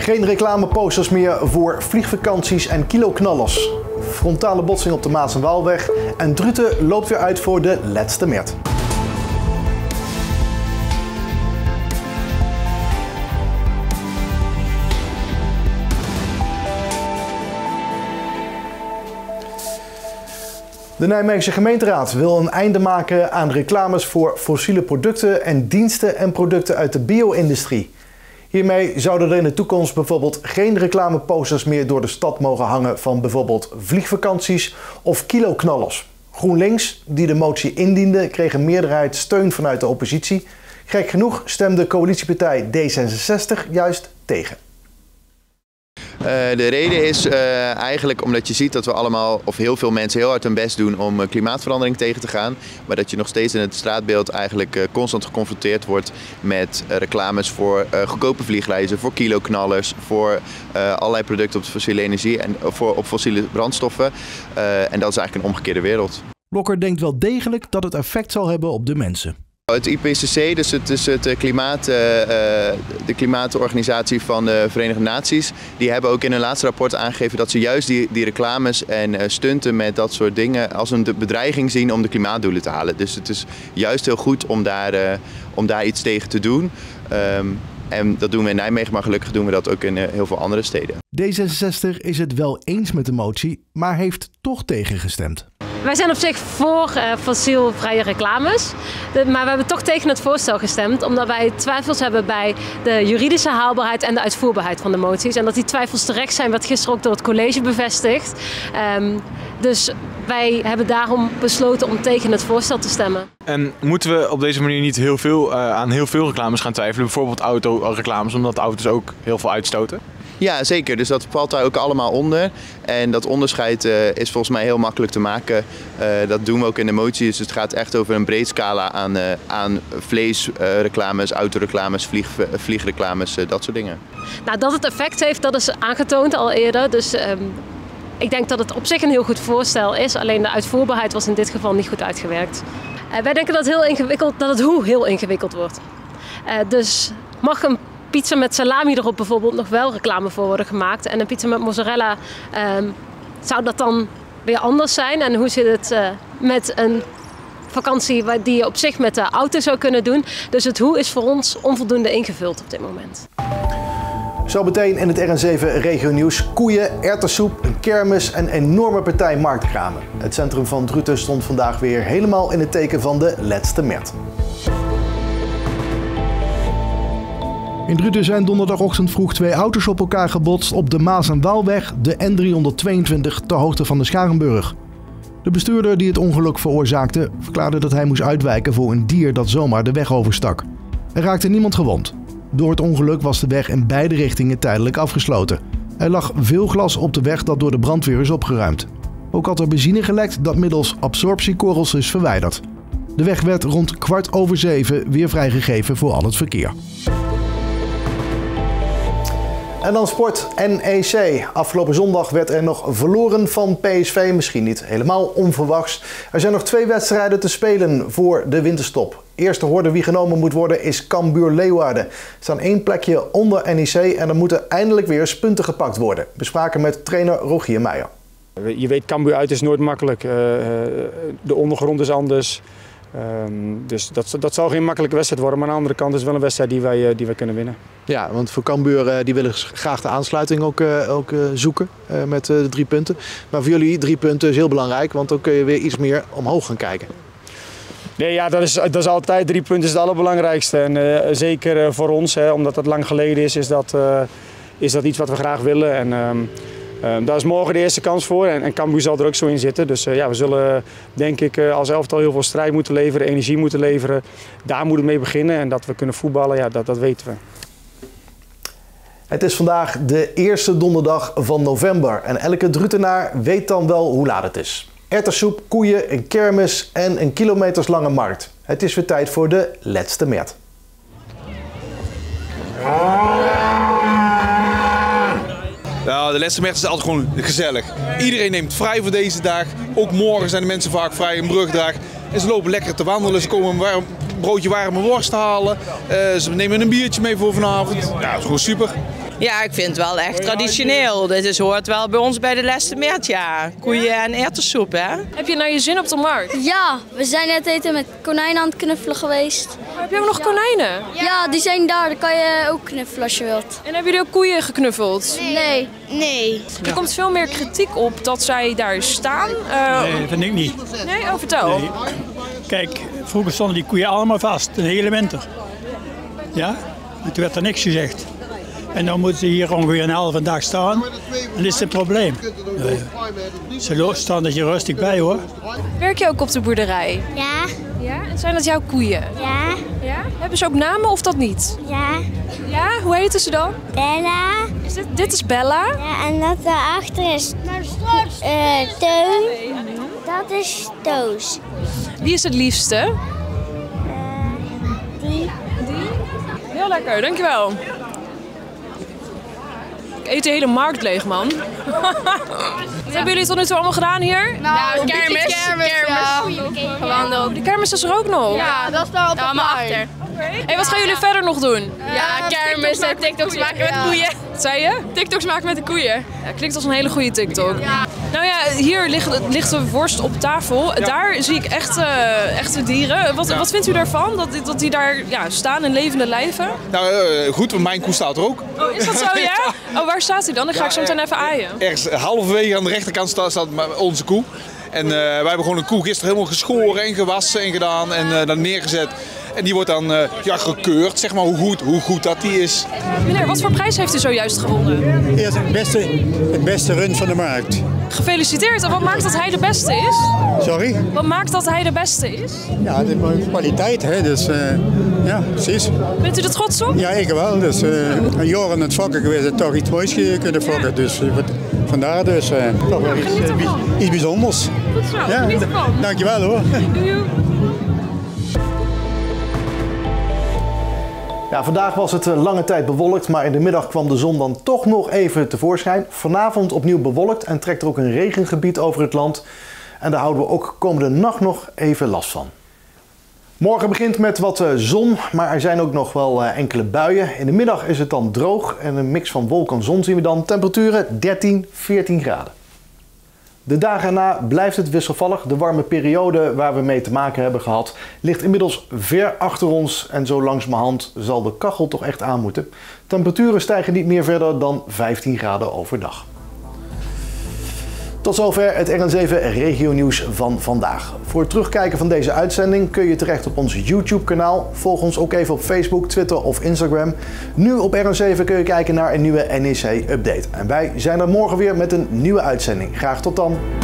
Geen reclameposters meer voor vliegvakanties en kiloknallers. Frontale botsing op de Maas en Waalweg. En Druten loopt weer uit voor de Leste Mert. De Nijmeegse gemeenteraad wil een einde maken aan reclames voor fossiele producten en diensten en producten uit de bio-industrie. Hiermee zouden er in de toekomst bijvoorbeeld geen reclameposters meer door de stad mogen hangen van bijvoorbeeld vliegvakanties of kiloknallers. GroenLinks, die de motie indiende, kreeg een meerderheid steun vanuit de oppositie. Gek genoeg stemde coalitiepartij D66 juist tegen. De reden is eigenlijk omdat je ziet dat we allemaal, of heel veel mensen, heel hard hun best doen om klimaatverandering tegen te gaan. Maar dat je nog steeds in het straatbeeld eigenlijk constant geconfronteerd wordt met reclames voor goedkope vliegreizen, voor kiloknallers, voor allerlei producten op fossiele energie en op fossiele brandstoffen. En dat is eigenlijk een omgekeerde wereld. Blokker denkt wel degelijk dat het effect zal hebben op de mensen. Het IPCC, dus het is de klimaatorganisatie van de Verenigde Naties, die hebben ook in hun laatste rapport aangegeven dat ze juist die reclames en stunten met dat soort dingen als een bedreiging zien om de klimaatdoelen te halen. Dus het is juist heel goed om daar iets tegen te doen. En dat doen we in Nijmegen, maar gelukkig doen we dat ook in heel veel andere steden. D66 is het wel eens met de motie, maar heeft toch tegengestemd. Wij zijn op zich voor fossielvrije reclames, maar we hebben toch tegen het voorstel gestemd omdat wij twijfels hebben bij de juridische haalbaarheid en de uitvoerbaarheid van de moties. En dat die twijfels terecht zijn werd gisteren ook door het college bevestigd. Dus wij hebben daarom besloten om tegen het voorstel te stemmen. En moeten we op deze manier niet heel veel, aan heel veel reclames gaan twijfelen, bijvoorbeeld autoreclames, omdat auto's ook heel veel uitstoten? Ja, zeker. Dus dat valt daar ook allemaal onder. En dat onderscheid is volgens mij heel makkelijk te maken. Dat doen we ook in de motie. Dus het gaat echt over een breed scala aan vleesreclames, autoreclames, vliegreclames, dat soort dingen. Nou, dat het effect heeft, dat is aangetoond al eerder. Dus ik denk dat het op zich een heel goed voorstel is. Alleen de uitvoerbaarheid was in dit geval niet goed uitgewerkt. Wij denken dat het heel ingewikkeld wordt. Dus mag een pizza met salami erop bijvoorbeeld nog wel reclame voor worden gemaakt. En een pizza met mozzarella, zou dat dan weer anders zijn? En hoe zit het met een vakantie die je op zich met de auto zou kunnen doen? Dus het hoe is voor ons onvoldoende ingevuld op dit moment. Zo meteen in het RN7 regio nieuws. Koeien, erwtensoep, een kermis en enorme partij marktkramen. Het centrum van Druten stond vandaag weer helemaal in het teken van de Leste Mert. In Druten zijn donderdagochtend vroeg twee auto's op elkaar gebotst op de Maas en Waalweg, de N322, ter hoogte van de Scharenburg. De bestuurder die het ongeluk veroorzaakte verklaarde dat hij moest uitwijken voor een dier dat zomaar de weg overstak. Er raakte niemand gewond. Door het ongeluk was de weg in beide richtingen tijdelijk afgesloten. Er lag veel glas op de weg dat door de brandweer is opgeruimd. Ook had er benzine gelekt dat middels absorptiekorrels is verwijderd. De weg werd rond 7:15 weer vrijgegeven voor al het verkeer. En dan sport. NEC. Afgelopen zondag werd er nog verloren van PSV. Misschien niet helemaal onverwachts. Er zijn nog twee wedstrijden te spelen voor de winterstop. Eerste horde wie genomen moet worden is Cambuur-Leeuwarden. Er staan 1 plekje onder NEC en er moeten eindelijk weer eens punten gepakt worden. Bespraken met trainer Rogier Meijer. Je weet, Cambuur uit is nooit makkelijk. De ondergrond is anders. Dus dat zal geen makkelijke wedstrijd worden, maar aan de andere kant is het wel een wedstrijd die wij kunnen winnen. Ja, want voor Cambuur die willen graag de aansluiting ook zoeken met de 3 punten. Maar voor jullie 3 punten is heel belangrijk, want dan kun je weer iets meer omhoog gaan kijken. Nee, ja, dat is altijd 3 punten is het allerbelangrijkste. En zeker voor ons, hè, omdat dat lang geleden is dat iets wat we graag willen. En, daar is morgen de eerste kans voor en Cambuur zal er ook zo in zitten. Dus ja, we zullen denk ik als elftal heel veel strijd moeten leveren, energie moeten leveren. Daar moeten we mee beginnen en dat we kunnen voetballen, ja, dat weten we. Het is vandaag de eerste donderdag van november en elke Drutenaar weet dan wel hoe laat het is. Erwtensoep, koeien, een kermis en een kilometerslange markt. Het is weer tijd voor de Leste Mert. Nou, de Leste Mert is altijd gewoon gezellig. Iedereen neemt vrij voor deze dag. Ook morgen zijn de mensen vaak vrij, een brugdag. En ze lopen lekker te wandelen. Ze komen broodje warme worst halen. Ze nemen een biertje mee voor vanavond. Ja, dat is gewoon super. Ja, ik vind het wel echt traditioneel. Dit is, hoort wel bij ons bij de Leste Mert, ja. Koeien en erwtensoep, hè. Heb je nou je zin op de markt? Ja, we zijn net eten met konijnen aan het knuffelen geweest. Maar heb je ook nog konijnen? Ja, die zijn daar. Dan kan je ook knuffelen als je wilt. En hebben jullie ook koeien geknuffeld? Nee. Er komt veel meer kritiek op dat zij daar staan. Nee, dat vind ik niet. Nee? Oh, vertel. Nee. Kijk, vroeger stonden die koeien allemaal vast, de hele winter. Ja? En toen werd er niks gezegd. En dan moeten ze hier ongeveer een halve dag staan. En dat is een probleem. Ze staan er rustig bij, hoor. Werk je ook op de boerderij? Ja. Ja? En zijn dat jouw koeien? Ja. Ja? Hebben ze ook namen of dat niet? Ja. Ja? Hoe heten ze dan? Bella. Is dit is Bella? Ja, en dat daarachter is Teun. Dat is Toos. Wie is het liefste? Die. Heel lekker, dankjewel. Ik eet de hele markt leeg, man. Wat hebben jullie tot nu toe allemaal gedaan hier? Nou, kermis. Ja. De kermis is er ook nog? Ja, dat is daar altijd achter. Okay. Hey, wat gaan jullie verder nog doen? Ja, kermis en TikToks maken met koeien. Wat zei je? TikToks maken met de koeien. Ja, klinkt als een hele goede TikTok. Ja. Nou ja, hier ligt de worst op tafel. Ja. Daar zie ik echte dieren. Wat vindt u daarvan? Dat die daar staan in levende lijven? Nou goed, want mijn koe staat er ook. Oh, is dat zo, ja? Oh, waar staat hij dan? Dan ga ik zo meteen even aaien. Ergens halverwege aan de rechterkant staat onze koe. En wij hebben gewoon een koe gisteren helemaal geschoren en gewassen en gedaan en dan neergezet. En die wordt dan gekeurd, zeg maar, hoe goed dat die is. Meneer, wat voor prijs heeft u zojuist gewonnen? Hij is het beste rund van de markt. Gefeliciteerd. En wat maakt dat hij de beste is? Sorry? Wat maakt dat hij de beste is? Ja, het is kwaliteit, hè. Dus, ja, precies. Bent u er trots op? Ja, ik wel. Dus, een jaar aan het fokken geweest en toch iets moois kunnen fokken. Dus vandaar dus toch wel iets bijzonders. Goed zo, ja, geniet ervan. Dankjewel, hoor. Doei. Ja, vandaag was het lange tijd bewolkt, maar in de middag kwam de zon dan toch nog even tevoorschijn. Vanavond opnieuw bewolkt en trekt er ook een regengebied over het land. En daar houden we ook komende nacht nog even last van. Morgen begint met wat zon, maar er zijn ook nog wel enkele buien. In de middag is het dan droog en een mix van wolk en zon zien we dan. Temperaturen 13, 14 graden. De dagen erna blijft het wisselvallig. De warme periode waar we mee te maken hebben gehad ligt inmiddels ver achter ons. En zo langzamerhand zal de kachel toch echt aan moeten. Temperaturen stijgen niet meer verder dan 15 graden overdag. Tot zover het RN7 regionieuws van vandaag. Voor het terugkijken van deze uitzending kun je terecht op ons YouTube kanaal. Volg ons ook even op Facebook, Twitter of Instagram. Nu op RN7 kun je kijken naar een nieuwe NEC update. En wij zijn er morgen weer met een nieuwe uitzending. Graag tot dan!